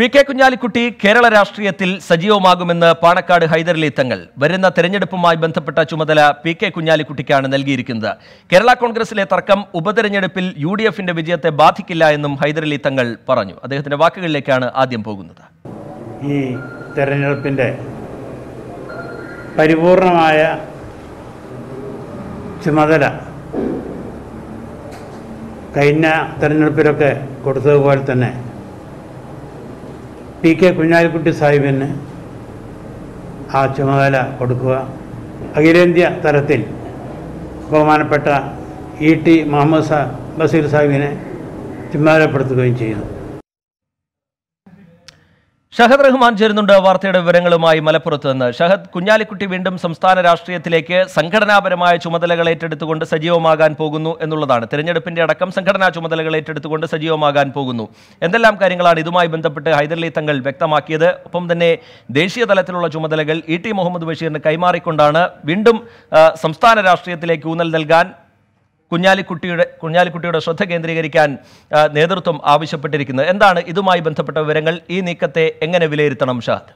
P K Kunhalikutty Kerala രാഷ്ട്രീയത്തിൽ സജീവമാകുമെന്ന് പാണക്കാട് ഹൈദരലി തങ്ങൾ. വരുന്ന തെരഞ്ഞെടുപ്പുമായി ബന്ധപ്പെട്ട ചുമതല പി കെ കുഞ്ഞാലിക്കുട്ടിക്കാണ് നൽകിയിരിക്കുന്നത്. കേരള കോൺഗ്രസിലെ തർക്കം ഉപതെരഞ്ഞെടുപ്പിൽ യു ഡി എഫിന്റെ വിജയത്തെ ബാധിക്കില്ല എന്നും ഹൈദരലി തങ്ങൾ പറഞ്ഞു. അദ്ദേഹത്തിന്റെ വാക്കുകളിലേക്കാണ് ആദ്യം പോകുന്നത്. ഈ തെരഞ്ഞെടുപ്പിന്റെ പരിപൂർണമായ ചുമതല കഴിഞ്ഞ തെരഞ്ഞെടുപ്പിലൊക്കെ കൊടുത്തതുപോലെ തന്നെ പി കെ കുഞ്ഞാലിക്കുട്ടി സാഹിബിന് ആ ചുമതല കൊടുക്കുക. അഖിലേന്ത്യാ തലത്തിൽ ബഹുമാനപ്പെട്ട ഇ.ടി. മുഹമ്മദ് ബഷീർ സാഹിബിനെ ചുമതലപ്പെടുത്തുകയും ചെയ്യുന്നു. ഷഹദ് റഹ്മാൻ ചേരുന്നുണ്ട് വാർത്തയുടെ വിവരങ്ങളുമായി മലപ്പുറത്ത് നിന്ന്. ഷഹദ്, കുഞ്ഞാലിക്കുട്ടി വീണ്ടും സംസ്ഥാന രാഷ്ട്രീയത്തിലേക്ക് സംഘടനാപരമായ ചുമതലകൾ ഏറ്റെടുത്തുകൊണ്ട് സജീവമാകാൻ പോകുന്നു എന്നുള്ളതാണ്. തെരഞ്ഞെടുപ്പിന്റെ അടക്കം സംഘടനാ ചുമതലകൾ ഏറ്റെടുത്തുകൊണ്ട് സജീവമാകാൻ പോകുന്നു. എന്തെല്ലാം കാര്യങ്ങളാണ് ഇതുമായി ബന്ധപ്പെട്ട് ഹൈദരലി തങ്ങൾ വ്യക്തമാക്കിയത്? ഒപ്പം തന്നെ ദേശീയ തലത്തിലുള്ള ചുമതലകൾ ഇ ടി മുഹമ്മദ് ബഷീറിന് കൈമാറിക്കൊണ്ടാണ് വീണ്ടും സംസ്ഥാന രാഷ്ട്രീയത്തിലേക്ക് ഊന്നൽ നൽകാൻ കുഞ്ഞാലിക്കുട്ടിയുടെ ശ്രദ്ധ കേന്ദ്രീകരിക്കാൻ നേതൃത്വം ആവശ്യപ്പെട്ടിരിക്കുന്നത്. എന്താണ് ഇതുമായി ബന്ധപ്പെട്ട വിവരങ്ങൾ? ഈ നീക്കത്തെ എങ്ങനെ വിലയിരുത്തണം ഷാദ്?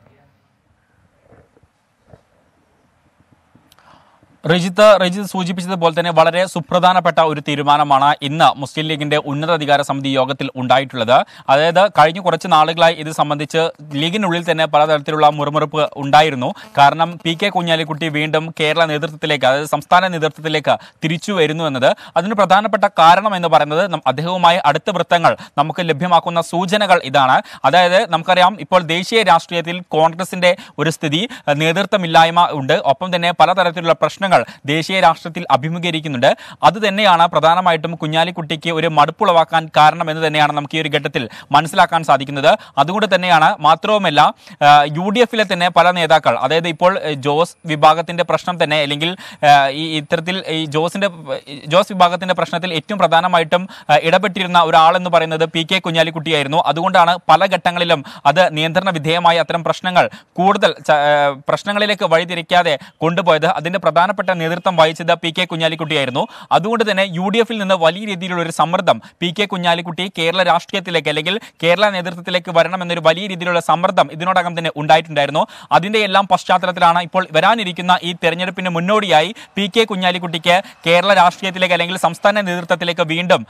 റജിത്ത് സൂചിപ്പിച്ചതുപോലെ തന്നെ വളരെ സുപ്രധാനപ്പെട്ട ഒരു തീരുമാനമാണ് ഇന്ന് മുസ്ലിം ലീഗിന്റെ ഉന്നതാധികാര സമിതി യോഗത്തിൽ ഉണ്ടായിട്ടുള്ളത്. അതായത് കഴിഞ്ഞ കുറച്ച് നാളുകളായി ഇത് സംബന്ധിച്ച് ലീഗിനുള്ളിൽ തന്നെ പലതരത്തിലുള്ള മുറിമുറുപ്പ് ഉണ്ടായിരുന്നു. കാരണം പി കെ കുഞ്ഞാലിക്കുട്ടി വീണ്ടും കേരള നേതൃത്വത്തിലേക്ക്, അതായത് സംസ്ഥാന നേതൃത്വത്തിലേക്ക് തിരിച്ചു വരുന്നു എന്നത് അതിന് പ്രധാനപ്പെട്ട കാരണം എന്ന് പറയുന്നത് അദ്ദേഹവുമായി അടുത്ത വൃത്തങ്ങൾ നമുക്ക് ലഭ്യമാക്കുന്ന സൂചനകൾ ഇതാണ്. അതായത് നമുക്കറിയാം ഇപ്പോൾ ദേശീയ രാഷ്ട്രീയത്തിൽ കോൺഗ്രസിന്റെ ഒരു സ്ഥിതി, നേതൃത്വമില്ലായ്മ ഉണ്ട്. ഒപ്പം തന്നെ പലതരത്തിലുള്ള പ്രശ്നങ്ങൾ ദേശീയ രാഷ്ട്രീയത്തിൽ അഭിമുഖീകരിക്കുന്നുണ്ട്. അത് തന്നെയാണ് പ്രധാനമായിട്ടും കുഞ്ഞാലിക്കുട്ടിക്ക് ഒരു മടുപ്പുളവാക്കാൻ കാരണം എന്ന് തന്നെയാണ് നമുക്ക് ഈ ഒരു ഘട്ടത്തിൽ മനസ്സിലാക്കാൻ സാധിക്കുന്നത്. അതുകൊണ്ട് തന്നെയാണ്, മാത്രവുമല്ല യു ഡി എഫിലെ തന്നെ പല നേതാക്കൾ, അതായത് ഇപ്പോൾ ജോസ് വിഭാഗത്തിന്റെ പ്രശ്നം തന്നെ, അല്ലെങ്കിൽ ഈ ഇത്തരത്തിൽ ഈ ജോസ് വിഭാഗത്തിന്റെ പ്രശ്നത്തിൽ ഏറ്റവും പ്രധാനമായിട്ടും ഇടപെട്ടിരുന്ന ഒരാളെന്ന് പറയുന്നത് പി കെ കുഞ്ഞാലിക്കുട്ടിയായിരുന്നു. അതുകൊണ്ടാണ് പല ഘട്ടങ്ങളിലും അത് നിയന്ത്രണ വിധേയമായ അത്തരം പ്രശ്നങ്ങൾ കൂടുതൽ പ്രശ്നങ്ങളിലേക്ക് വഴിതിരിക്കാതെ കൊണ്ടുപോയത് അതിന്റെ പ്രധാനപ്പെട്ട നേതൃത്വം വഹിച്ചത് പി കെ കുഞ്ഞാലിക്കുട്ടിയായിരുന്നു. അതുകൊണ്ട് തന്നെ യു ഡി എഫിൽ നിന്ന് വലിയ രീതിയിലുള്ള ഒരു സമ്മർദ്ദം പി കെ കുഞ്ഞാലിക്കുട്ടി കേരള രാഷ്ട്രീയത്തിലേക്ക് അല്ലെങ്കിൽ കേരള നേതൃത്വത്തിലേക്ക് വരണം എന്നൊരു വലിയ രീതിയിലുള്ള സമ്മർദ്ദം ഇതിനോടകം തന്നെ ഉണ്ടായിട്ടുണ്ടായിരുന്നു. അതിന്റെ എല്ലാം പശ്ചാത്തലത്തിലാണ് ഇപ്പോൾ വരാനിരിക്കുന്ന ഈ തെരഞ്ഞെടുപ്പിന് മുന്നോടിയായി പി കെ കുഞ്ഞാലിക്കുട്ടിക്ക് കേരള രാഷ്ട്രീയത്തിലേക്ക് അല്ലെങ്കിൽ സംസ്ഥാന നേതൃത്വത്തിലേക്ക് വീണ്ടും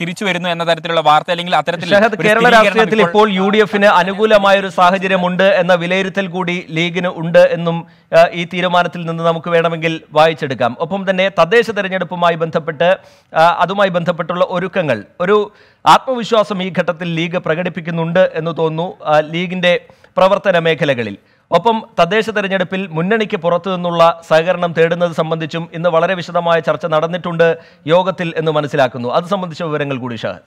തിരിച്ചു വരുന്നു എന്ന തരത്തിലുള്ള വാർത്ത, അല്ലെങ്കിൽ അത്തരത്തിൽ ഇപ്പോൾ യു ഡി എഫിന് അനുകൂലമായ ഒരു സാഹചര്യമുണ്ട് എന്ന വിലയിരുത്തൽ കൂടി ലീഗിന് ഉണ്ട് എന്നും ഈ തീരുമാനത്തിൽ നിന്ന് നമുക്ക് വേണമെങ്കിൽ വായിച്ചെടുക്കാം. ഒപ്പം തന്നെ തദ്ദേശ തെരഞ്ഞെടുപ്പുമായി ബന്ധപ്പെട്ട് അതുമായി ബന്ധപ്പെട്ടുള്ള ഒരുക്കങ്ങൾ, ഒരു ആത്മവിശ്വാസം ഈ ഘട്ടത്തിൽ ലീഗ് പ്രകടിപ്പിക്കുന്നുണ്ട് എന്ന് തോന്നുന്നു ലീഗിന്റെ പ്രവർത്തന മേഖലകളിൽ. ഒപ്പം തദ്ദേശ തെരഞ്ഞെടുപ്പിൽ മുന്നണിക്ക് പുറത്തു നിന്നുള്ള സഹകരണം തേടുന്നത് സംബന്ധിച്ചും ഇന്ന് വളരെ വിശദമായ ചർച്ച നടന്നിട്ടുണ്ട് യോഗത്തിൽ എന്ന് മനസ്സിലാക്കുന്നു. അത് സംബന്ധിച്ച വിവരങ്ങൾ കൂടി ഷാദ്.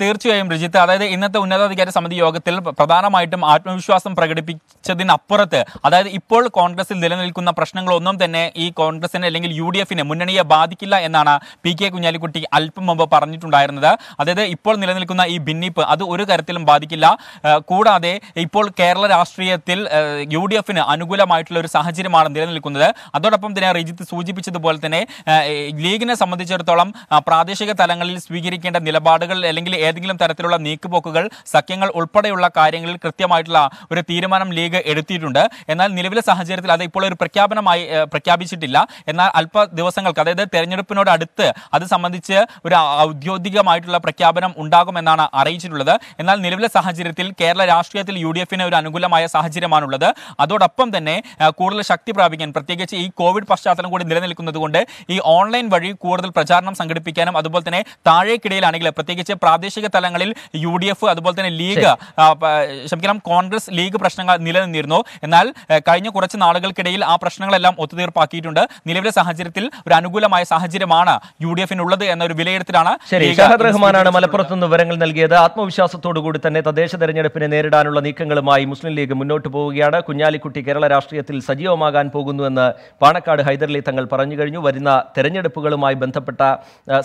തീർച്ചയായും രജിത്ത്, അതായത് ഇന്നത്തെ ഉന്നതാധികാര സമിതി യോഗത്തിൽ പ്രധാനമായിട്ടും ആത്മവിശ്വാസം പ്രകടിപ്പിച്ചതിനപ്പുറത്ത്, അതായത് ഇപ്പോൾ കോൺഗ്രസിൽ നിലനിൽക്കുന്ന പ്രശ്നങ്ങളൊന്നും തന്നെ ഈ കോൺഗ്രസിനെ അല്ലെങ്കിൽ യു ഡി എഫിനെ, മുന്നണിയെ ബാധിക്കില്ല എന്നാണ് പി കെ കുഞ്ഞാലിക്കുട്ടി അല്പം മുമ്പ് പറഞ്ഞിട്ടുണ്ടായിരുന്നത്. അതായത് ഇപ്പോൾ നിലനിൽക്കുന്ന ഈ ഭിന്നിപ്പ് അത് ഒരു തരത്തിലും ബാധിക്കില്ല. കൂടാതെ ഇപ്പോൾ കേരള രാഷ്ട്രീയത്തിൽ യു ഡി എഫിന് അനുകൂലമായിട്ടുള്ള ഒരു സാഹചര്യമാണ് നിലനിൽക്കുന്നത്. അതോടൊപ്പം തന്നെ രജിത്ത് സൂചിപ്പിച്ചതുപോലെ തന്നെ ലീഗിനെ സംബന്ധിച്ചിടത്തോളം പ്രാദേശിക തലങ്ങളിൽ സ്വീകരിക്കേണ്ട നിലപാടുകൾ അല്ലെങ്കിൽ ഏതെങ്കിലും തരത്തിലുള്ള നീക്കുപോക്കുകൾ, സഖ്യങ്ങൾ ഉൾപ്പെടെയുള്ള കാര്യങ്ങളിൽ കൃത്യമായിട്ടുള്ള ഒരു തീരുമാനം ലീഗ് എടുത്തിട്ടുണ്ട്. എന്നാൽ നിലവിലെ സാഹചര്യത്തിൽ അത് ഇപ്പോൾ ഒരു പ്രഖ്യാപനമായി പ്രഖ്യാപിച്ചിട്ടില്ല. എന്നാൽ അല്പ ദിവസങ്ങൾക്ക്, അതായത് തെരഞ്ഞെടുപ്പിനോട് അടുത്ത് അത് സംബന്ധിച്ച് ഒരു ഔദ്യോഗികമായിട്ടുള്ള പ്രഖ്യാപനം ഉണ്ടാകുമെന്നാണ് അറിയിച്ചിട്ടുള്ളത്. എന്നാൽ നിലവിലെ സാഹചര്യത്തിൽ കേരള രാഷ്ട്രീയത്തിൽ യു ഡി എഫിന് ഒരു അനുകൂലമായ സാഹചര്യമാണുള്ളത്. അതോടൊപ്പം തന്നെ കൂടുതൽ ശക്തി പ്രാപിക്കാൻ, പ്രത്യേകിച്ച് ഈ കോവിഡ് പശ്ചാത്തലം കൂടി നിലനിൽക്കുന്നത് കൊണ്ട് ഈ ഓൺലൈൻ വഴി കൂടുതൽ പ്രചാരണം സംഘടിപ്പിക്കാനും, അതുപോലെ തന്നെ താഴേക്കിടയിലാണെങ്കിൽ പ്രത്യേകിച്ച് പ്രാദേശിക തലങ്ങളിൽ യു ഡി എഫ്, അതുപോലെ തന്നെ ലീഗ്, ക്ഷമിക്കണം കോൺഗ്രസ് ലീഗ് പ്രശ്നങ്ങൾ നിലനിന്നിരുന്നു. എന്നാൽ കഴിഞ്ഞ കുറച്ച് നാളുകൾക്കിടയിൽ ആ പ്രശ്നങ്ങളെല്ലാം ഒത്തുതീർപ്പാക്കിയിട്ടുണ്ട്. നിലവിലെ സാഹചര്യത്തിൽ ഒരു അനുകൂലമായ സാഹചര്യമാണ് യു ഡി എഫിനുള്ളത് എന്നൊരു വിലയിരുത്തലാണ്. ഷഹദ് റഹ്മാനാണ് മലപ്പുറത്തുനിന്ന് വിവരങ്ങൾ നൽകിയത്. ആത്മവിശ്വാസത്തോടു കൂടി തന്നെ തദ്ദേശ തെരഞ്ഞെടുപ്പിനെ നേരിടാനുള്ള നീക്കങ്ങളുമായി മുസ്ലിം ലീഗ് മുന്നോട്ട് പോവുകയാണ്. കുഞ്ഞാലിക്കുട്ടി കേരള രാഷ്ട്രീയത്തിൽ സജീവമാകാൻ പോകുന്നുവെന്ന് പാണക്കാട് ഹൈദരലി തങ്ങൾ പറഞ്ഞു കഴിഞ്ഞു. വരുന്ന തെരഞ്ഞെടുപ്പുകളുമായി ബന്ധപ്പെട്ട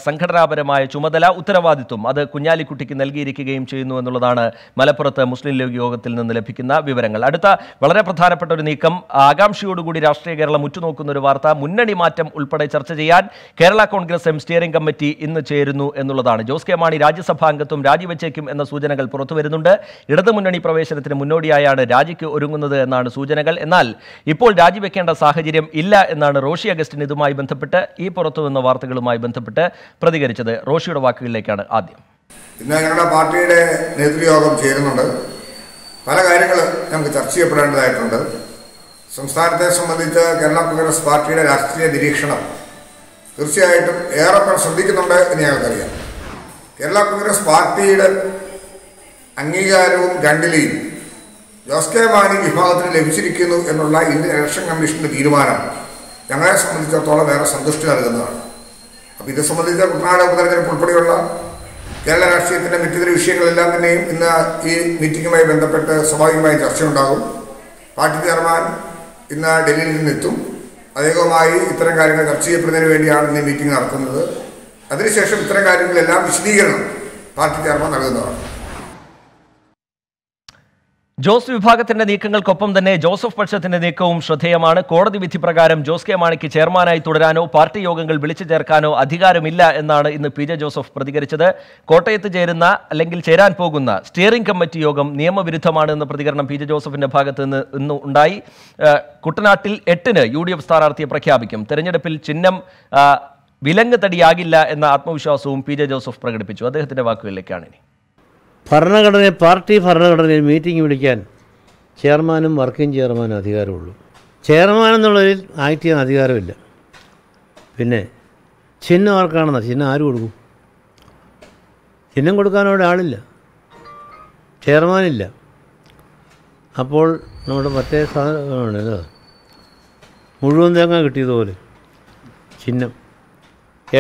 സംഘടനാപരമായ ചുമതല, ഉത്തരവാദിത്വം അത് കുഞ്ഞാലിക്കുട്ടിക്ക് നൽകിയിരിക്കുകയും ചെയ്യുന്നു എന്നുള്ളതാണ് മലപ്പുറത്ത് മുസ്ലിം ലീഗ് യോഗത്തിൽ നിന്ന് ലഭിക്കുന്ന വിവരങ്ങൾ. അടുത്ത വളരെ പ്രധാനപ്പെട്ട ഒരു നീക്കം, ആകാംക്ഷയോടുകൂടി രാഷ്ട്രീയ കേരളം ഉറ്റുനോക്കുന്ന ഒരു വാർത്ത, മുന്നണി മാറ്റം ഉൾപ്പെടെ ചർച്ച ചെയ്യാൻ Kerala Congress M steering committee ഇന്ന് ചേരുന്നു എന്നുള്ളതാണ്. ജോസ് കെ മാണി രാജ്യസഭാ അംഗത്വം രാജിവെച്ചേക്കും എന്ന സൂചനകൾ പുറത്തുവരുന്നുണ്ട്. ഇടതുമുന്നണി പ്രവേശനത്തിന് മുന്നോടിയായാണ് രാജിക്ക് ഒരുങ്ങുന്നത് എന്നാണ് സൂചനകൾ. എന്നാൽ ഇപ്പോൾ രാജിവെക്കേണ്ട സാഹചര്യം ഇല്ല എന്നാണ് റോഷി അഗസ്റ്റിൻ ഇതുമായി ബന്ധപ്പെട്ട് ഈ പുറത്തുവന്ന വാർത്തകളുമായി ബന്ധപ്പെട്ട് പ്രതികരിച്ചത്. റോഷിയുടെ വാക്കുകളിലേക്കാണ് ആദ്യം. ഇന്ന് ഞങ്ങളുടെ പാർട്ടിയുടെ നേതൃയോഗം ചേരുന്നുണ്ട്. പല കാര്യങ്ങൾ നമുക്ക് ചർച്ച ചെയ്യപ്പെടേണ്ടതായിട്ടുണ്ട്. സംസ്ഥാനത്തെ സംബന്ധിച്ച് കേരള കോൺഗ്രസ് പാർട്ടിയുടെ രാഷ്ട്രീയ നിരീക്ഷണം തീർച്ചയായിട്ടും ഏറെ പേർ ശ്രദ്ധിക്കുന്നുണ്ട് എന്ന് ഞങ്ങൾക്കറിയാം. കേരള കോൺഗ്രസ് പാർട്ടിയുടെ അംഗീകാരവും രണ്ടിലെയും ജോസ് കെ മാണി വിഭാഗത്തിന് ലഭിച്ചിരിക്കുന്നു എന്നുള്ള ഇന്ത്യൻ ഇലക്ഷൻ കമ്മീഷൻ്റെ തീരുമാനം ഞങ്ങളെ സംബന്ധിച്ചിടത്തോളം ഏറെ സന്തുഷ്ടി നൽകുന്നതാണ്. അപ്പോൾ ഇത് സംബന്ധിച്ച കുട്ടനാട് ഉപതെരഞ്ഞെടുപ്പ് ഉൾപ്പെടെയുള്ള കേരള രാഷ്ട്രീയത്തിൻ്റെ മറ്റിതര വിഷയങ്ങളെല്ലാം തന്നെയും ഇന്ന് ഈ മീറ്റിങ്ങുമായി ബന്ധപ്പെട്ട് സ്വാഭാവികമായി ചർച്ചയുണ്ടാകും. പാർട്ടി ചെയർമാൻ ഇന്ന് ഡൽഹിയിൽ നിന്നെത്തും. അദ്ദേഹവുമായി ഇത്തരം കാര്യങ്ങൾ ചർച്ച ചെയ്യപ്പെടുന്നതിന് വേണ്ടിയാണ് ഇന്ന് മീറ്റിംഗ് നടത്തുന്നത്. അതിനുശേഷം ഇത്തരം കാര്യങ്ങളെല്ലാം വിശദീകരണം പാർട്ടി ചെയർമാൻ നൽകുന്നതാണ്. ജോസ് വിഭാഗത്തിന്റെ നീക്കങ്ങൾക്കൊപ്പം തന്നെ ജോസഫ് പക്ഷത്തിന്റെ നീക്കവും ശ്രദ്ധേയമാണ്. കോടതി വിധി പ്രകാരം ജോസ് കെ മാണിക്ക് ചെയർമാനായി തുടരാനോ പാർട്ടി യോഗങ്ങൾ വിളിച്ചു ചേർക്കാനോ അധികാരമില്ല എന്നാണ് ഇന്ന് പി ജെ ജോസഫ് പ്രതികരിച്ചത്. കോട്ടയത്ത് ചേരുന്ന അല്ലെങ്കിൽ ചേരാൻ പോകുന്ന സ്റ്റിയറിംഗ് കമ്മിറ്റി യോഗം നിയമവിരുദ്ധമാണ് എന്ന പ്രതികരണം പി ജെ ജോസഫിന്റെ ഭാഗത്ത് നിന്ന് ഇന്ന് ഉണ്ടായി. കുട്ടനാട്ടിൽ 8-ന് UDF സ്ഥാനാർത്ഥിയെ പ്രഖ്യാപിക്കും. തെരഞ്ഞെടുപ്പിൽ ചിഹ്നം വിലങ്ങ് തടിയാകില്ല എന്ന ആത്മവിശ്വാസവും പി ജെ ജോസഫ് പ്രകടിപ്പിച്ചു. അദ്ദേഹത്തിന്റെ വാക്കുകളിലേക്കാണ് ഇനി. പാർട്ടി ഭരണഘടനയിൽ മീറ്റിംഗ് വിളിക്കാൻ ചെയർമാനും വർക്കിംഗ് ചെയർമാനും അധികാരമുള്ളൂ. ചെയർമാൻ എന്നുള്ളതിൽ ആക്ട് ചെയ്യാൻ അധികാരമില്ല. പിന്നെ ചിഹ്നം ആർക്കാണെന്നാ? ചിഹ്നം ആര് കൊടുക്കും? ചിഹ്നം കൊടുക്കാനവിടെ ആളില്ല, ചെയർമാനില്ല. അപ്പോൾ നമ്മുടെ മറ്റേ സാധനമാണല്ലോ മുഴുവൻ തേങ്ങ കിട്ടിയതുപോലെ ചിഹ്നം.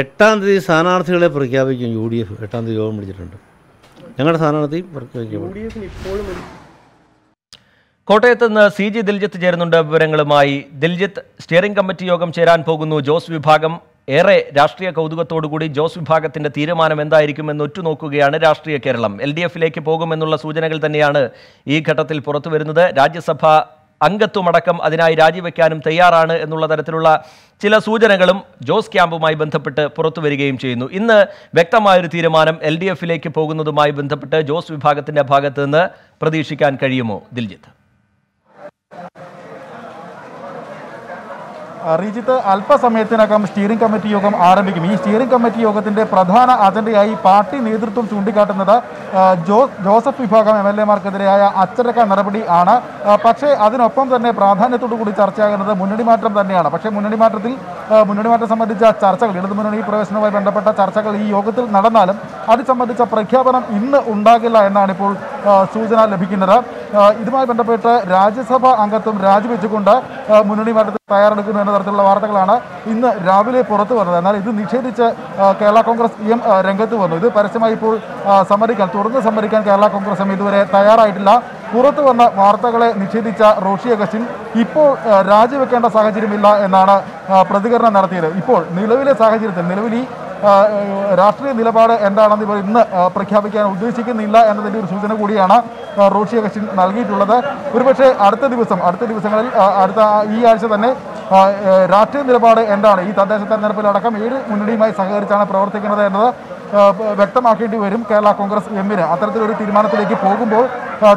8-ാം തീയതി സ്ഥാനാർത്ഥികളെ പ്രഖ്യാപിക്കും. UDF 8-ാം തീയതി യോഗം വിളിച്ചിട്ടുണ്ട്. ഞങ്ങളുടെ സ്ഥാനാർത്ഥി കോട്ടയത്ത് നിന്ന് സി ജി ദിൽജിത്ത് ചേരുന്നുണ്ട് വിവരങ്ങളുമായി. ദിൽജിത്ത്, സ്റ്റിയറിംഗ് കമ്മിറ്റി യോഗം ചേരാൻ പോകുന്നു. ജോസ് വിഭാഗം ഏറെ രാഷ്ട്രീയ കൗതുകത്തോടുകൂടി ജോസ് വിഭാഗത്തിന്റെ തീരുമാനം എന്തായിരിക്കുമെന്ന് ഒറ്റുനോക്കുകയാണ് രാഷ്ട്രീയ കേരളം. LDF-ലേക്ക് പോകുമെന്നുള്ള സൂചനകൾ തന്നെയാണ് ഈ ഘട്ടത്തിൽ പുറത്തുവരുന്നത്. രാജ്യസഭാ അംഗത്വമടക്കം അതിനായി രാജിവെക്കാനും തയ്യാറാണ് എന്നുള്ള തരത്തിലുള്ള ചില സൂചനകളും ജോസ് ക്യാമ്പുമായി ബന്ധപ്പെട്ട് പുറത്തു വരികയും ചെയ്യുന്നു. ഇന്ന് വ്യക്തമായൊരു തീരുമാനം LDF-ലേക്ക് പോകുന്നതുമായി ബന്ധപ്പെട്ട് ജോസ് വിഭാഗത്തിന്റെ ഭാഗത്ത് നിന്ന് പ്രതീക്ഷിക്കാൻ കഴിയുമോ ദിൽജിത്ത്? റീജിത്ത്, അല്പസമയത്തിനകം സ്റ്റിയറിംഗ് കമ്മിറ്റി യോഗം ആരംഭിക്കും. ഈ സ്റ്റിയറിംഗ് കമ്മിറ്റി യോഗത്തിൻ്റെ പ്രധാന അജണ്ടയായി പാർട്ടി നേതൃത്വം ചൂണ്ടിക്കാട്ടുന്നത് ജോസഫ് വിഭാഗം MLA-മാർക്കെതിരെയായ അച്ചടക്ക നടപടി ആണ്. പക്ഷേ അതിനൊപ്പം തന്നെ പ്രാധാന്യത്തോടു കൂടി ചർച്ചയാകുന്നത് മുന്നണിമാറ്റം തന്നെയാണ്. പക്ഷേ മുന്നണിമാറ്റം സംബന്ധിച്ച ചർച്ചകൾ, ഇടതുമുന്നണി പ്രവേശനവുമായി ബന്ധപ്പെട്ട ചർച്ചകൾ ഈ യോഗത്തിൽ നടന്നാലും അത് സംബന്ധിച്ച പ്രഖ്യാപനം ഇന്ന് ഉണ്ടാകില്ല എന്നാണ് ഇപ്പോൾ സൂചന ലഭിക്കുന്നത്. ഇതുമായി ബന്ധപ്പെട്ട് രാജ്യസഭാ അംഗത്വം രാജിവെച്ചുകൊണ്ട് മുന്നണി മാറ്റത്തിന് തയ്യാറെടുക്കുന്നു എന്ന തരത്തിലുള്ള വാർത്തകളാണ് ഇന്ന് രാവിലെ പുറത്തു വന്നത്. എന്നാൽ ഇത് നിഷേധിച്ച് കേരള കോൺഗ്രസ് എം രംഗത്ത് വന്നു. ഇത് പരസ്യമായി ഇപ്പോൾ തുറന്ന് സമ്മതിക്കാൻ കേരള കോൺഗ്രസ് എം ഇതുവരെ തയ്യാറായിട്ടില്ല. പുറത്തു വന്ന വാർത്തകളെ നിഷേധിച്ച റോഷി അഗസ്റ്റിൻ ഇപ്പോൾ രാജിവെക്കേണ്ട സാഹചര്യമില്ല എന്നാണ് പ്രതികരണം നടത്തിയത്. ഇപ്പോൾ നിലവിലെ സാഹചര്യത്തിൽ നിലവിൽ രാഷ്ട്രീയ നിലപാട് എന്താണെന്ന് ഇവർ ഇന്ന് പ്രഖ്യാപിക്കാൻ ഉദ്ദേശിക്കുന്നില്ല എന്നതിൻ്റെ ഒരു സൂചന കൂടിയാണ് റോഷി അഗസ്റ്റിൻ നൽകിയിട്ടുള്ളത്. ഒരുപക്ഷെ അടുത്ത ദിവസങ്ങളിൽ ഈ ആഴ്ച തന്നെ രാഷ്ട്രീയ നിലപാട് എന്താണ്, ഈ തദ്ദേശ തെരഞ്ഞെടുപ്പിലടക്കം ഏത് മുന്നണിയുമായി സഹകരിച്ചാണ് പ്രവർത്തിക്കുന്നത് എന്നത് വ്യക്തമാക്കേണ്ടി വരും കേരള കോൺഗ്രസ് എമ്മിന്. അത്തരത്തിലൊരു തീരുമാനത്തിലേക്ക് പോകുമ്പോൾ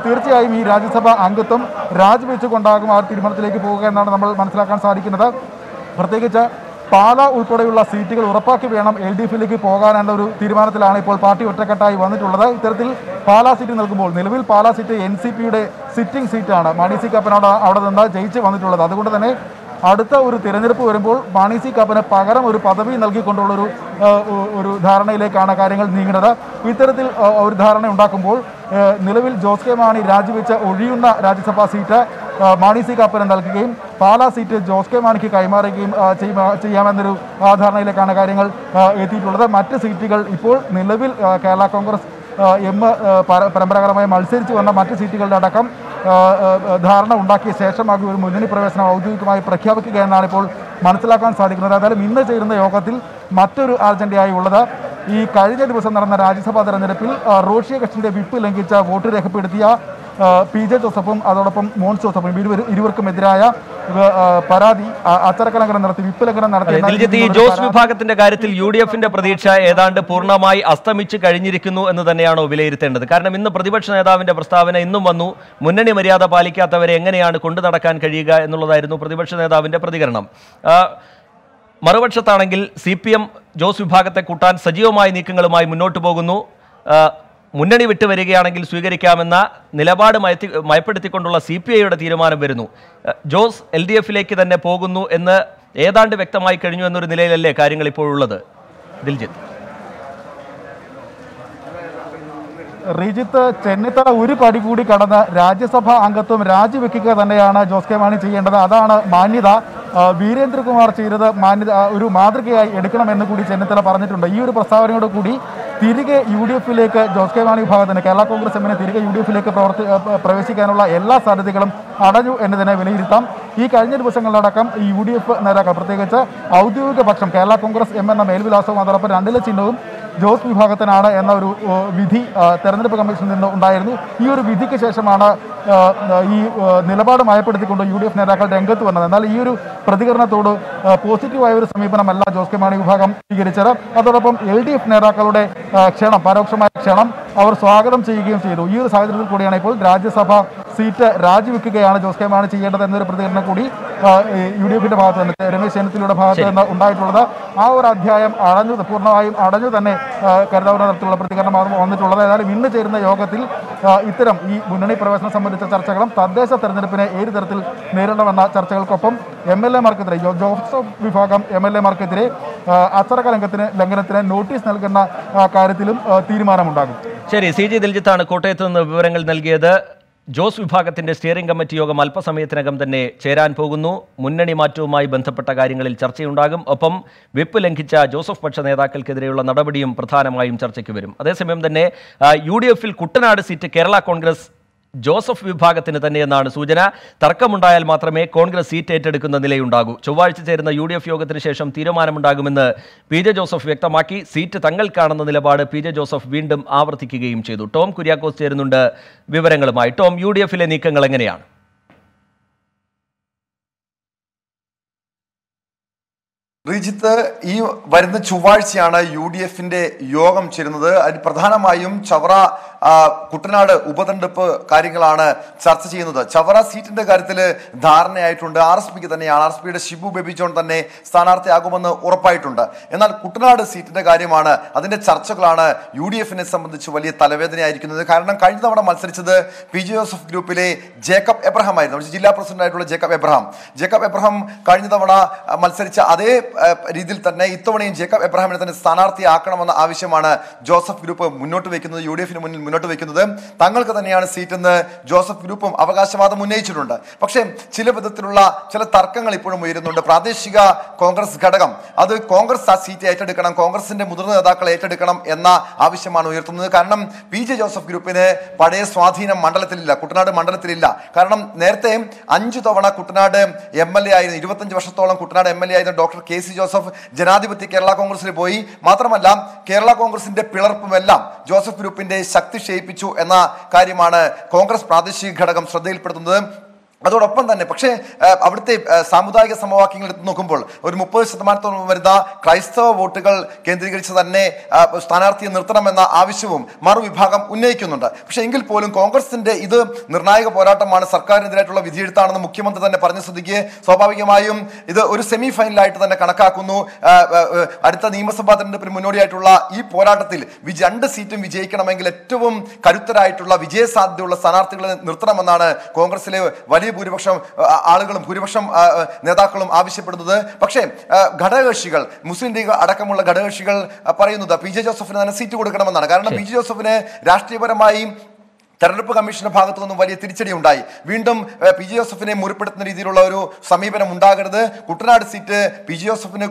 തീർച്ചയായും ഈ രാജ്യസഭാ അംഗത്വം രാജിവെച്ചുകൊണ്ടാകും ആ തീരുമാനത്തിലേക്ക് പോകുക എന്നാണ് നമ്മൾ മനസ്സിലാക്കാൻ സാധിക്കുന്നത്. പ്രത്യേകിച്ച് പാല ഉൾപ്പെടെയുള്ള സീറ്റുകൾ ഉറപ്പാക്കി വേണം LDF-ലേക്ക് പോകാനുള്ള ഒരു തീരുമാനത്തിലാണ് ഇപ്പോൾ പാർട്ടി ഒറ്റക്കെട്ടായി വന്നിട്ടുള്ളത്. ഇത്തരത്തിൽ പാല സീറ്റ് നൽകുമ്പോൾ നിലവിൽ പാല സീറ്റ് NCP-യുടെ സിറ്റിംഗ് സീറ്റാണ്. മാണി സി കാപ്പനാണ് അവിടെ നിന്ന് ജയിച്ച് വന്നിട്ടുള്ളത്. അതുകൊണ്ട് തന്നെ അടുത്ത ഒരു തിരഞ്ഞെടുപ്പ് വരുമ്പോൾ മാണി സി കാപ്പന് പകരം ഒരു പദവി നൽകിക്കൊണ്ടുള്ളൊരു ഒരു ധാരണയിലേക്കാണ് കാര്യങ്ങൾ നീങ്ങുന്നത്. ഇത്തരത്തിൽ ഒരു ധാരണ ഉണ്ടാക്കുമ്പോൾ നിലവിൽ ജോസ് കെ മാണി രാജിവെച്ച് ഒഴിയുന്ന രാജ്യസഭാ സീറ്റ് മാണി സി കാപ്പന് നൽകുകയും പാലാ സീറ്റ് ജോസ് കെ മാണിക്ക് കൈമാറുകയും ചെയ്യാമെന്നൊരു ധാരണയിലേക്കാണ് കാര്യങ്ങൾ എത്തിയിട്ടുള്ളത്. മറ്റ് സീറ്റുകൾ ഇപ്പോൾ നിലവിൽ കേരള കോൺഗ്രസ് എം പരമ്പരാഗതമായി മത്സരിച്ചു വന്ന മറ്റ് സീറ്റുകളുടെ അടക്കം ധാരണ ഉണ്ടാക്കിയ ശേഷമാകും ഒരു മുന്നണി പ്രവേശനം ഔദ്യോഗികമായി പ്രഖ്യാപിക്കുക എന്നാണ് ഇപ്പോൾ മനസ്സിലാക്കാൻ സാധിക്കുന്നത്. അതായത് ഇന്ന് ചേരുന്ന യോഗത്തിൽ മറ്റൊരു അജണ്ടയായി ഉള്ളത് ഈ കഴിഞ്ഞ ദിവസം നടന്ന രാജ്യസഭാ തെരഞ്ഞെടുപ്പിൽ റോഷിയ കക്ഷിയുടെ വിപ്പ് ലംഘിച്ച വോട്ട് രേഖപ്പെടുത്തിയ പി ജെ ജോസഫും അതോടൊപ്പം മോൻസ് ജോസഫും ഇരുവർക്കുമെതിരായ പരാതി അച്ചടക്കലംഘനം നടത്തി വിപ്പ് ലംഘനം നടത്തി. ജോസ് വിഭാഗത്തിന്റെ കാര്യത്തിൽ യു ഡി എഫിന്റെ പ്രതീക്ഷ ഏതാണ്ട് പൂർണ്ണമായി അസ്തമിച്ച് കഴിഞ്ഞിരിക്കുന്നു എന്ന് തന്നെയാണോ വിലയിരുത്തേണ്ടത്? കാരണം ഇന്ന് പ്രതിപക്ഷ നേതാവിന്റെ പ്രസ്താവന ഇന്നും വന്നു, മുന്നണി മര്യാദ പാലിക്കാത്തവരെ എങ്ങനെയാണ് കൊണ്ടു നടക്കാൻ കഴിയുക എന്നുള്ളതായിരുന്നു പ്രതിപക്ഷ നേതാവിന്റെ പ്രതികരണം. മറുപക്ഷത്താണെങ്കിൽ സി പി എം ജോസ് വിഭാഗത്തെ കൂട്ടാൻ സജീവമായ നീക്കങ്ങളുമായി മുന്നോട്ട് പോകുന്നു, മുന്നണി വിട്ടു വരികയാണെങ്കിൽ സ്വീകരിക്കാമെന്ന നിലപാട് മയപ്പെടുത്തിക്കൊണ്ടുള്ള സി പി ഐയുടെ തീരുമാനം വരുന്നു. ജോസ് എൽ ഡി എഫിലേക്ക് തന്നെ പോകുന്നു എന്ന് ഏതാണ്ട് വ്യക്തമായി കഴിഞ്ഞു എന്നൊരു നിലയിലല്ലേ കാര്യങ്ങൾ ഇപ്പോഴുള്ളത് ദിൽജിത്ത്? റിജിത്ത്, ചെന്നിത്തല ഒരു പടി കൂടി കടന്ന് രാജ്യസഭാ അംഗത്വം രാജിവെക്കുക തന്നെയാണ് ജോസ് കെ മാണി ചെയ്യേണ്ടത്. അതാണ് മാന്യത. വീരേന്ദ്രകുമാർ ചെയ്തത് മാന്യത ഒരു മാതൃകയായി എടുക്കണമെന്ന് കൂടി ചെന്നിത്തല പറഞ്ഞിട്ടുണ്ട്. ഈ ഒരു പ്രസ്താവനയോട് കൂടി തിരികെ യു ഡി എഫിലേക്ക് ജോസ് കെ മാണി വിഭാഗത്തിന്, കേരള കോൺഗ്രസ് എമ്മിന് തിരികെ യു ഡി എഫിലേക്ക് പ്രവേശിക്കാനുള്ള എല്ലാ സാധ്യതകളും അടഞ്ഞു എന്നതിനെ വിലയിരുത്താം. ഈ കഴിഞ്ഞ ദിവസങ്ങളിലടക്കം യു ഡി എഫ് നേതാക്കൾ, പ്രത്യേകിച്ച് ഔദ്യോഗിക പക്ഷം കേരള കോൺഗ്രസ് എം എന്ന മേൽവിലാസവും അതോടൊപ്പം രണ്ടിലെ ചിഹ്നവും ജോസ് വിഭാഗത്തിനാണ് എന്ന ഒരു വിധി തെരഞ്ഞെടുപ്പ് കമ്മീഷനിൽ നിന്ന് ഉണ്ടായിരുന്നു. ഈ ഒരു വിധിക്ക് ശേഷമാണ് ഈ നിലപാട് മയപ്പെടുത്തിക്കൊണ്ട് യു ഡി എഫ് നേതാക്കൾ രംഗത്ത് വന്നത്. എന്നാൽ ഈ ഒരു പ്രതികരണത്തോട് പോസിറ്റീവായ ഒരു സമീപനമല്ല ജോസ് കെ മാണി വിഭാഗം സ്വീകരിച്ചത്. അതോടൊപ്പം എൽ ഡി എഫ് നേതാക്കളുടെ ക്ഷണം, പരോക്ഷമായ ക്ഷണം അവർ സ്വാഗതം ചെയ്യുകയും ചെയ്തു. ഈ ഒരു സാഹചര്യത്തിൽ കൂടിയാണ് ഇപ്പോൾ രാജ്യസഭ സീറ്റ് രാജിവെക്കുകയാണ് ജോസ് കെ മാണി ചെയ്യേണ്ടത് എന്നൊരു പ്രതികരണം കൂടി യു ഡി എഫിന്റെ ഭാഗത്ത് നിന്ന്, രമേശ് ചെന്നിത്തലയുടെ ഭാഗത്ത് നിന്ന് ഉണ്ടായിട്ടുള്ളത്. ആ ഒരു അധ്യായം അടഞ്ഞു, പൂർണ്ണമായും അടഞ്ഞു തന്നെ കരുതാവുന്ന തരത്തിലുള്ള പ്രതികരണമാണ് വന്നിട്ടുള്ളത്. ഏതായാലും ഇന്ന് ചേരുന്ന യോഗത്തിൽ ഇത്തരം ഈ മുന്നണി പ്രവേശനം സംബന്ധിച്ച ചർച്ചകളും തദ്ദേശ തെരഞ്ഞെടുപ്പിനെ ഏത് തരത്തിൽ നേരിടണമെന്ന ചർച്ചകൾക്കൊപ്പം എം എൽ എമാർക്കെതിരെ, ജോസഫ് വിഭാഗം എം എൽ എമാർക്കെതിരെ അച്ചടക്ക ലംഘനത്തിന് നോട്ടീസ് നൽകുന്ന കാര്യത്തിലും തീരുമാനമുണ്ടാകും. ശരി, സി ജി ദിൽജിത്താണ് കോട്ടയത്ത് നിന്ന് വിവരങ്ങൾ നൽകിയത്. ജോസ് വിഭാഗത്തിന്റെ സ്റ്റിയറിംഗ് കമ്മിറ്റി യോഗം അല്പസമയത്തിനകം തന്നെ ചേരാൻ പോകുന്നു. മുന്നണി മാറ്റവുമായി ബന്ധപ്പെട്ട കാര്യങ്ങളിൽ ചർച്ചയുണ്ടാകും. ഒപ്പം വിപ്പ് ലംഘിച്ച ജോസഫ് പക്ഷ നേതാക്കൾക്കെതിരെയുള്ള നടപടിയും പ്രധാനമായും ചർച്ചയ്ക്ക് വരും. അതേസമയം തന്നെ യു ഡി എഫിൽ കുട്ടനാട് സീറ്റ് കേരള കോൺഗ്രസ് ജോസഫ് വിഭാഗത്തിന് തന്നെയെന്നാണ് സൂചന. തർക്കമുണ്ടായാൽ മാത്രമേ കോൺഗ്രസ് സീറ്റ് ഏറ്റെടുക്കുന്ന നിലയുണ്ടാകൂ. ചൊവ്വാഴ്ച ചേരുന്ന യു ഡി എഫ് യോഗത്തിന് ശേഷം തീരുമാനമുണ്ടാകുമെന്ന് പി ജെ ജോസഫ് വ്യക്തമാക്കി. സീറ്റ് തങ്ങൾക്കാണെന്ന നിലപാട് പി ജെ ജോസഫ് വീണ്ടും ആവർത്തിക്കുകയും ചെയ്തു. ടോം കുര്യാക്കോസ് ചേരുന്നുണ്ട് വിവരങ്ങളുമായി. ടോം, യു ഡി എഫിലെ നീക്കങ്ങൾ എങ്ങനെയാണ്? റിജിത്ത്, ഈ വരുന്ന ചൊവ്വാഴ്ചയാണ് യു ഡി എഫിന്റെ യോഗം ചേരുന്നത്. അതിൽ പ്രധാനമായും ചവറ കുട്ടനാട് ഉപതെരഞ്ഞെടുപ്പ് കാര്യങ്ങളാണ് ചർച്ച ചെയ്യുന്നത്. ചവറ സീറ്റിന്റെ കാര്യത്തിൽ ധാരണയായിട്ടുണ്ട്. ആർ എസ് പിക്ക് തന്നെയാണ്, ആർ എസ് പിയുടെ ഷിബു ബേബി ജോൺ തന്നെ സ്ഥാനാർത്ഥിയാകുമെന്ന് ഉറപ്പായിട്ടുണ്ട്. എന്നാൽ കുട്ടനാട് സീറ്റിന്റെ കാര്യമാണ്, അതിന്റെ ചർച്ചകളാണ് യു ഡി എഫിനെ സംബന്ധിച്ച് വലിയ തലവേദനയായിരിക്കുന്നത്. കാരണം കഴിഞ്ഞ തവണ മത്സരിച്ചത് പി ജെ ജോസഫ് ഗ്രൂപ്പിലെ ജേക്കബ് എബ്രഹാം ആയിരുന്നു, ജില്ലാ പ്രസിഡന്റ് ആയിട്ടുള്ള ജേക്കബ് എബ്രഹാം കഴിഞ്ഞ തവണ മത്സരിച്ച അതേ രീതിയിൽ തന്നെ ഇത്തവണയും ജേക്കബ് എബ്രഹാമിനെ തന്നെ സ്ഥാനാർത്ഥിയാക്കണമെന്ന ആവശ്യമാണ് ജോസഫ് ഗ്രൂപ്പ് മുന്നോട്ട് വയ്ക്കുന്നത്, യു ഡി എഫിന് മുന്നിൽ മുന്നോട്ട് വയ്ക്കുന്നത്. തങ്ങൾക്ക് തന്നെയാണ് സീറ്റെന്ന് ജോസഫ് ഗ്രൂപ്പും അവകാശവാദം ഉന്നയിച്ചിട്ടുണ്ട്. പക്ഷേ ചില വിധത്തിലുള്ള ചില തർക്കങ്ങൾ ഇപ്പോഴും ഉയരുന്നുണ്ട്. പ്രാദേശിക കോൺഗ്രസ് ഘടകം, അത് കോൺഗ്രസ് ആ സീറ്റ് ഏറ്റെടുക്കണം, കോൺഗ്രസിന്റെ മുതിർന്ന നേതാക്കൾ ഏറ്റെടുക്കണം എന്ന ആവശ്യമാണ് ഉയർത്തുന്നത്. കാരണം പി ജെ ജോസഫ് ഗ്രൂപ്പിന് പഴയ സ്വാധീനം മണ്ഡലത്തിലില്ല, കുട്ടനാട് മണ്ഡലത്തിലില്ല. കാരണം നേരത്തെ 5 തവണ കുട്ടനാട് എം എൽ എ ആയിരുന്നു, 25 വർഷത്തോളം കുട്ടനാട് എം എൽ എ ആയിരുന്ന ഡോക്ടർ കെ സി ജോസഫ് ജനാധിപത്യ കേരള കോൺഗ്രസിൽ പോയി. മാത്രമല്ല കേരള കോൺഗ്രസിന്റെ പിളർപ്പുമെല്ലാം ജോസഫ് ഗ്രൂപ്പിന്റെ ശക്തി ക്ഷയിപ്പിച്ചു എന്ന കാര്യമാണ് കോൺഗ്രസ് പ്രാദേശിക ഘടകം ശ്രദ്ധയിൽപ്പെടുത്തുന്നത്. അതോടൊപ്പം തന്നെ പക്ഷേ അവിടുത്തെ സാമുദായിക സമവാക്യങ്ങൾ എടുത്ത് നോക്കുമ്പോൾ ഒരു 30% വരുന്ന ക്രൈസ്തവ വോട്ടുകൾ കേന്ദ്രീകരിച്ച് തന്നെ സ്ഥാനാർത്ഥിയെ നിർത്തണമെന്ന ആവശ്യവും മറുവിഭാഗം ഉന്നയിക്കുന്നുണ്ട്. പക്ഷേ എങ്കിൽ പോലും കോൺഗ്രസിന്റെ ഇത് നിർണായക പോരാട്ടമാണ്. സർക്കാരിനെതിരായിട്ടുള്ള വിധിയെഴുത്താണെന്ന് മുഖ്യമന്ത്രി തന്നെ പറഞ്ഞ സ്ഥിതിക്ക് സ്വാഭാവികമായും ഇത് ഒരു സെമി ഫൈനലായിട്ട് തന്നെ കണക്കാക്കുന്നു. അടുത്ത നിയമസഭാ തെരഞ്ഞെടുപ്പിന് മുന്നോടിയായിട്ടുള്ള ഈ പോരാട്ടത്തിൽ 2 സീറ്റും വിജയിക്കണമെങ്കിൽ ഏറ്റവും കരുത്തരായിട്ടുള്ള വിജയസാധ്യതയുള്ള സ്ഥാനാർത്ഥികളെ നിർത്തണമെന്നാണ് കോൺഗ്രസിലെ വലിയ ഭൂരിപക്ഷം നേതാക്കളും ആവശ്യപ്പെടുന്നത്. പക്ഷേ ഘടകകക്ഷികൾ, മുസ്ലിം ലീഗ് അടക്കമുള്ള ഘടകകക്ഷികൾ പറയുന്നത് പി ജെ ജോസഫിന് തന്നെ സീറ്റ് കൊടുക്കണമെന്നാണ്. കാരണം പി ജെ ജോസഫിന് രാഷ്ട്രീയപരമായി തെരഞ്ഞെടുപ്പ് കമ്മീഷന്റെ ഭാഗത്തു നിന്നും വലിയ തിരിച്ചടി ഉണ്ടായി. വീണ്ടും പി ജെ ജോസഫിനെ മുറിപ്പെടുത്തുന്ന രീതിയിലുള്ള ഒരു സമീപനം ഉണ്ടാകരുത്. കുട്ടനാട് സീറ്റ് പി ജെ ജോസഫിന്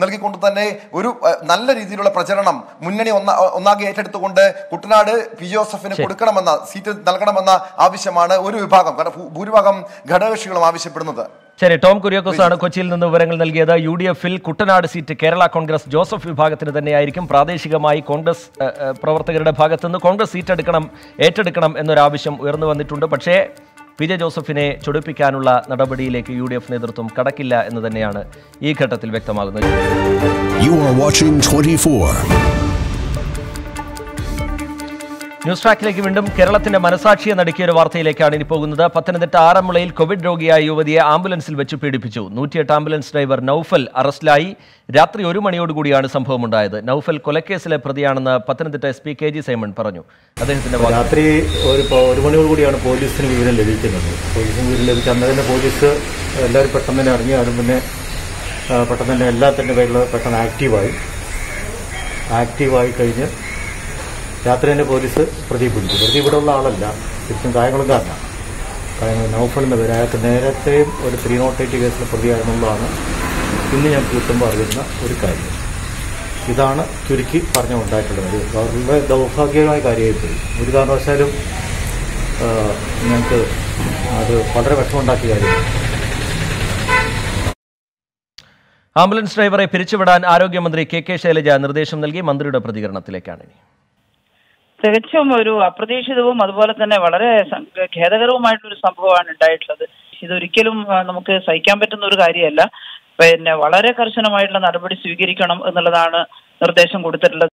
നൽകിക്കൊണ്ട് തന്നെ ഒരു നല്ല രീതിയിലുള്ള പ്രചരണം മുന്നണി ഒന്നാകെ ഏറ്റെടുത്തുകൊണ്ട് കുട്ടനാട് പി ജെ ജോസഫിന് കൊടുക്കണമെന്ന, സീറ്റ് നൽകണമെന്ന ആവശ്യമാണ് ഒരു വിഭാഗം, കാരണം ഭൂരിഭാഗം ഘടകകക്ഷികളും ആവശ്യപ്പെടുന്നത്. ശരി, ടോം കുര്യാക്കോസാണ് കൊച്ചിയിൽ നിന്ന് വിവരങ്ങൾ നൽകിയത്. യുഡിഎഫിൽ കുട്ടനാട് സീറ്റ് കേരള കോൺഗ്രസ് ജോസഫ് വിഭാഗത്തിന് തന്നെയായിരിക്കും. പ്രാദേശികമായി കോൺഗ്രസ് പ്രവർത്തകരുടെ ഭാഗത്തുനിന്ന് കോൺഗ്രസ് സീറ്റ് ഏറ്റെടുക്കണം എന്നൊരാവശ്യം ഉയർന്നു വന്നിട്ടുണ്ട്. പക്ഷേ പി ജെ ജോസഫിനെ ചൊടിപ്പിക്കാനുള്ള നടപടിയിലേക്ക് യു ഡി എഫ് നേതൃത്വം കടക്കില്ല എന്ന് തന്നെയാണ് ഈ ഘട്ടത്തിൽ വ്യക്തമാകുന്നത്. ന്യൂസ് ട്രാക്കിലേക്ക് വീണ്ടും. കേരളത്തിന്റെ മനസാക്ഷിയെ നടുക്കിയ ഒരു വാർത്തയിലേക്കാണ് ഇനി പോകുന്നത്. പത്തനംതിട്ട ആറന്മുളയിൽ കോവിഡ് രോഗിയായ യുവതിയെ ആംബുലൻസിൽ വെച്ച് പീഡിപ്പിച്ചു. 108 ആംബുലൻസ് ഡ്രൈവർ നൌഫൽ അറസ്റ്റിലായി. രാത്രി 1 മണിയോടുകൂടിയാണ് സംഭവമുണ്ടായത്. നൌഫൽ കൊലക്കേസിലെ പ്രതിയാണെന്ന് പത്തനംതിട്ട SP KG സൈമൺ പറഞ്ഞു. അദ്ദേഹത്തിന്റെ രാത്രി 1 മണിയോടുകൂടിയാണ് പോലീസിന് വിവരം ലഭിക്കുന്നത്. പോലീസിന് വിവരം ലഭിച്ച അന്ന് തന്നെ പോലീസ് എല്ലാവരും പെട്ടെന്ന് തന്നെ അറിഞ്ഞു. അതിന് മുന്നേ പെട്ടെന്ന് തന്നെ എല്ലാത്തിൻ്റെ പേരിലും പെട്ടെന്ന് ആക്റ്റീവായി കഴിഞ്ഞ് രാത്രി തന്നെ പോലീസ് പ്രതി പിടിച്ചു. പ്രതി ഇവിടെ ഉള്ള ആളല്ല, ശരിക്കും കായംകുളക്കാരനാണ്. കായംകുളം നൌഫലിൻ്റെ പേര്. അയാൾക്ക് നേരത്തെയും ഒരു 308 കേസിലെ പ്രതിയാണെന്നുള്ളതാണ് ഇന്ന് ഞാൻ കിട്ടുമ്പോൾ അറിയുന്ന ഒരു കാര്യം. ഇതാണ് ചുരുക്കി പറഞ്ഞുണ്ടായിട്ടുള്ളത്. വളരെ ദൗർഭാഗ്യമായ കാര്യമായിപ്പോയി. ഒരു കാരണവശാലും ഞങ്ങൾക്ക് അത് വളരെ വിഷമമുണ്ടാക്കിയ കാര്യമാണ്. ആംബുലൻസ് ഡ്രൈവറെ പിരിച്ചുവിടാൻ ആരോഗ്യമന്ത്രി KK ശൈലജ നിർദ്ദേശം നൽകി. മന്ത്രിയുടെ പ്രതികരണത്തിലേക്കാണ് ഇനി. തികച്ചും ഒരു അപ്രതീക്ഷിതവും അതുപോലെ തന്നെ വളരെ ഖേദകരവുമായിട്ടുള്ളൊരു സംഭവമാണ് ഉണ്ടായിട്ടുള്ളത്. ഇതൊരിക്കലും നമുക്ക് സഹിക്കാൻ പറ്റുന്ന ഒരു കാര്യമല്ല. പിന്നെ വളരെ കർശനമായിട്ടുള്ള നടപടി സ്വീകരിക്കണം എന്നുള്ളതാണ് നിർദ്ദേശം കൊടുത്തിട്ടുള്ളത്.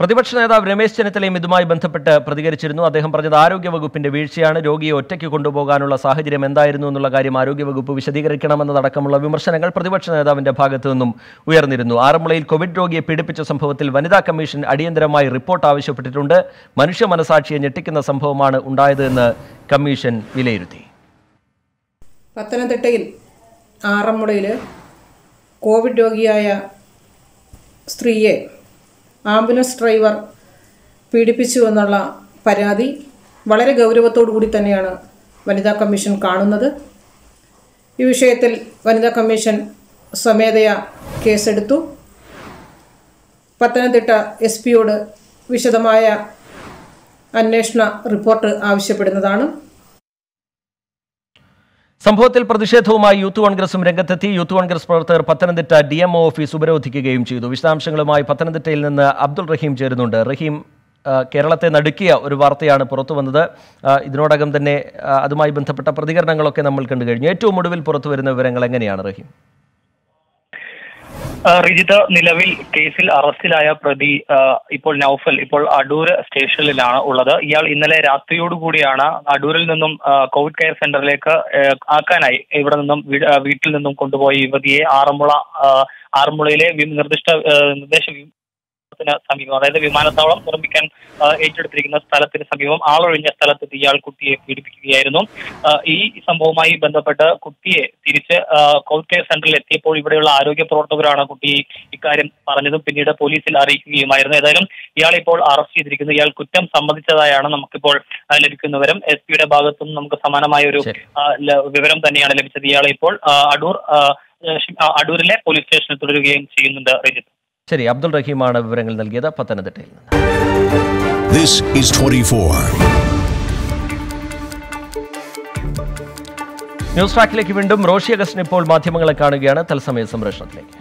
പ്രതിപക്ഷ നേതാവ് രമേശ് ചെന്നിത്തലയും ഇതുമായി ബന്ധപ്പെട്ട് പ്രതികരിച്ചിരുന്നു. അദ്ദേഹം പറഞ്ഞത് ആരോഗ്യവകുപ്പിന്റെ വീഴ്ചയാണ്. രോഗിയെ ഒറ്റയ്ക്ക് കൊണ്ടുപോകാനുള്ള സാഹചര്യം എന്തായിരുന്നു എന്നുള്ള കാര്യം ആരോഗ്യവകുപ്പ് വിശദീകരിക്കണമെന്നതടക്കമുള്ള വിമർശനങ്ങൾ പ്രതിപക്ഷ നേതാവിന്റെ ഭാഗത്തു നിന്നും ഉയർന്നിരുന്നു. ആറന്മുളയിൽ കോവിഡ് രോഗിയെ പീഡിപ്പിച്ച സംഭവത്തിൽ വനിതാ കമ്മീഷൻ അടിയന്തരമായി റിപ്പോർട്ട് ആവശ്യപ്പെട്ടിട്ടുണ്ട്. മനുഷ്യ മനസാക്ഷിയെ ഞെട്ടിക്കുന്ന സംഭവമാണ് ഉണ്ടായതെന്ന് കമ്മീഷൻ വിലയിരുത്തി. പത്തനംതിട്ടയിൽ ആറന്മുളയിൽ കോവിഡ് രോഗിയായ സ്ത്രീയെ ആംബുലൻസ് ഡ്രൈവർ പീഡിപ്പിച്ചു എന്നുള്ള പരാതി വളരെ ഗൗരവത്തോടു കൂടി തന്നെയാണ് വനിതാ കമ്മീഷൻ കാണുന്നത്. ഈ വിഷയത്തിൽ വനിതാ കമ്മീഷൻ സ്വമേധയാ കേസെടുത്തു. പത്തനംതിട്ട SP യോട് വിശദമായ അന്വേഷണ റിപ്പോർട്ട് ആവശ്യപ്പെടുന്നതാണ്. സംഭവത്തിൽ പ്രതിഷേധവുമായി യൂത്ത് കോൺഗ്രസും രംഗത്തെത്തി. യൂത്ത് കോൺഗ്രസ് പ്രവർത്തകർ പത്തനംതിട്ട DMO ഓഫീസ് ഉപരോധിക്കുകയും ചെയ്തു. വിശദാംശങ്ങളുമായി പത്തനംതിട്ടയിൽ നിന്ന് അബ്ദുൾ റഹീം ചേരുന്നുണ്ട്. റഹീം, കേരളത്തെ നടുക്കിയ ഒരു വാർത്തയാണ് പുറത്തു വന്നത്. ഇതിനോടകം തന്നെ അതുമായി ബന്ധപ്പെട്ട പ്രതികരണങ്ങളൊക്കെ നമ്മൾ കണ്ടു കഴിഞ്ഞു. ഏറ്റവും ഒടുവിൽ പുറത്തു വരുന്ന വിവരങ്ങൾ എങ്ങനെയാണ് റഹീം? റിജിത, നിലവിൽ കേസിൽ അറസ്റ്റിലായ പ്രതി ഇപ്പോൾ നൌഫൽ ഇപ്പോൾ അടൂർ സ്റ്റേഷനിലാണ് ഉള്ളത്. ഇയാൾ ഇന്നലെ രാത്രിയോടുകൂടിയാണ് അടൂരിൽ നിന്നും കോവിഡ് കെയർ സെന്ററിലേക്ക് ആക്കാനായി ഇവിടെ നിന്നും വീട്ടിൽ നിന്നും കൊണ്ടുപോയ യുവതിയെ ആറന്മുളയിലെ നിർദ്ദേശത്തിന് സമീപം, അതായത് വിമാനത്താവളം നിർമ്മിക്കാൻ ഏറ്റെടുത്തിരിക്കുന്ന സ്ഥലത്തിന് സമീപം ആളൊഴിഞ്ഞ സ്ഥലത്തെത്തി ഇയാൾ കുട്ടിയെ പീഡിപ്പിക്കുകയായിരുന്നു. ഈ സംഭവവുമായി ബന്ധപ്പെട്ട് കുട്ടിയെ തിരിച്ച് കോവിഡ് കെയർ സെന്ററിൽ എത്തിയപ്പോൾ ഇവിടെയുള്ള ആരോഗ്യ പ്രവർത്തകരാണ് കുട്ടിയെ ഇക്കാര്യം പറഞ്ഞതും പിന്നീട് പോലീസിൽ അറിയിക്കുകയുമായിരുന്നു. ഏതായാലും ഇയാൾ ഇപ്പോൾ അറസ്റ്റ് ചെയ്തിരിക്കുന്നു. ഇയാൾ കുറ്റം സമ്മതിച്ചതായാണ് നമുക്കിപ്പോൾ ലഭിക്കുന്ന വിവരം. SP യുടെ ഭാഗത്തുനിന്നും നമുക്ക് സമാനമായ ഒരു വിവരം തന്നെയാണ് ലഭിച്ചത്. ഇയാളെ ഇപ്പോൾ അടൂരിലെ പോലീസ് സ്റ്റേഷനിൽ തുടരുകയും ചെയ്യുന്നുണ്ട്. രജിത്. ശരി, അബ്ദുൾ റഹീമാണ് വിവരങ്ങൾ നൽകിയത് പത്തനംതിട്ടയിൽ നിന്ന്. This is 24. ന്യൂസ് ട്രാക്കിലേക്ക് വീണ്ടും. റോഷി അഗസ്റ്റിൻ ഇപ്പോൾ മാധ്യമങ്ങളെ കാണുകയാണ്. തത്സമയ സംപ്രേഷണത്തിലേക്ക്.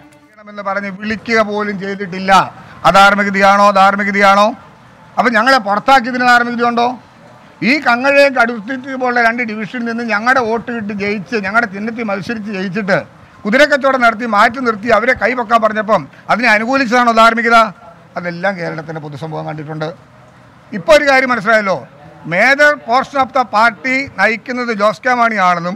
എന്ന് പറഞ്ഞ് വിളിക്കുക പോലും ചെയ്തിട്ടില്ല. അധാർമികതയാണോ? ധാർമ്മികതയാണോ? അപ്പം ഞങ്ങളെ പുറത്താക്കിയതിന് ധാർമ്മികതയുണ്ടോ? ഈ കങ്ങഴയെ കടുത്തിട്ട് പോലുള്ള 2 ഡിവിഷനിൽ നിന്ന് ഞങ്ങളുടെ വോട്ട് കിട്ടി ജയിച്ച്, ഞങ്ങളുടെ ചിഹ്നത്തിൽ മത്സരിച്ച് ജയിച്ചിട്ട് കുതിരക്കച്ചവടം നടത്തി മാറ്റി നിർത്തി അവരെ കൈപൊക്കാൻ പറഞ്ഞപ്പം അതിനെ അനുകൂലിച്ചതാണോ ധാർമ്മികത? അതെല്ലാം കേരളത്തിൻ്റെ പൊതുസമൂഹം കണ്ടിട്ടുണ്ട്. ഇപ്പോൾ ഒരു കാര്യം മനസ്സിലായല്ലോ. Major portion of the party നയിക്കുന്നത് ജോസ് കെ മാണിയാണെന്നും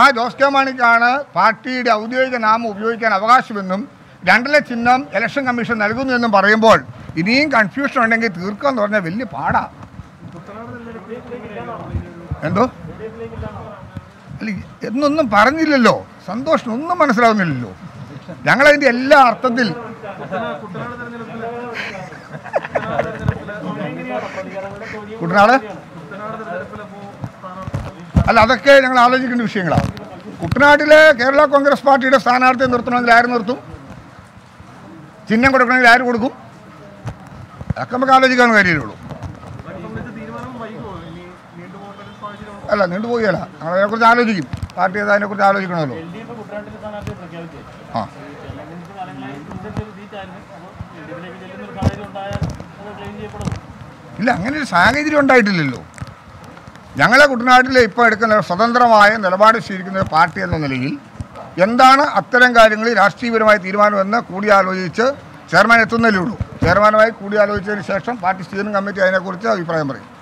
ആ ജോസ് കെ മാണിക്കാണ് പാർട്ടിയുടെ ഔദ്യോഗിക നാമം ഉപയോഗിക്കാൻ അവകാശമെന്നും 2ലെ ചിഹ്നം ഇലക്ഷൻ കമ്മീഷൻ നൽകുന്നു എന്നും പറയുമ്പോൾ ഇനിയും കൺഫ്യൂഷൻ ഉണ്ടെങ്കിൽ തീർക്കാന്ന് പറഞ്ഞാൽ വലിയ പാടാണ്. എന്തോ അല്ല, എന്നൊന്നും പറഞ്ഞില്ലല്ലോ. സന്തോഷം ഒന്നും മനസ്സിലാവുന്നില്ലല്ലോ. ഞങ്ങളതിൻ്റെ എല്ലാ അർത്ഥത്തിൽ കുട്ടനാട് അല്ല, അതൊക്കെ ഞങ്ങൾ ആലോചിക്കേണ്ട വിഷയങ്ങളാണ്. കുട്ടനാട്ടിലെ കേരള കോൺഗ്രസ് പാർട്ടിയുടെ സ്ഥാനാർത്ഥിയെ നിർത്തണമെങ്കിൽ ആര് നിർത്തും? ചിഹ്നം കൊടുക്കണമെങ്കിൽ ആര് കൊടുക്കും? അതൊക്കെ നമുക്ക് ആലോചിക്കാവുന്ന കാര്യമേ ഉള്ളൂ. അല്ല, നീണ്ടുപോവുകയല്ല, ഞങ്ങളതിനെക്കുറിച്ച് ആലോചിക്കും. പാർട്ടി അത് അതിനെക്കുറിച്ച് ആലോചിക്കണമല്ലോ. ആ ഇല്ല, അങ്ങനെ ഒരു സാഹചര്യം ഉണ്ടായിട്ടില്ലല്ലോ. ഞങ്ങളെ കുട്ടനാട്ടിൽ ഇപ്പോൾ എടുക്കുന്ന സ്വതന്ത്രമായ നിലപാട് സ്വീകരിക്കുന്ന പാർട്ടി എന്ന നിലയിൽ എന്താണ് അത്തരം കാര്യങ്ങളിൽ രാഷ്ട്രീയപരമായ തീരുമാനമെന്ന് കൂടിയാലോചിച്ച് ചെയർമാൻ എത്തുന്നതിലുള്ളൂ. ചെയർമാനുമായി കൂടിയാലോചിച്ചതിന് ശേഷം പാർട്ടി സ്റ്റിയറിംഗ് കമ്മിറ്റി അതിനെക്കുറിച്ച് അഭിപ്രായം പറയും.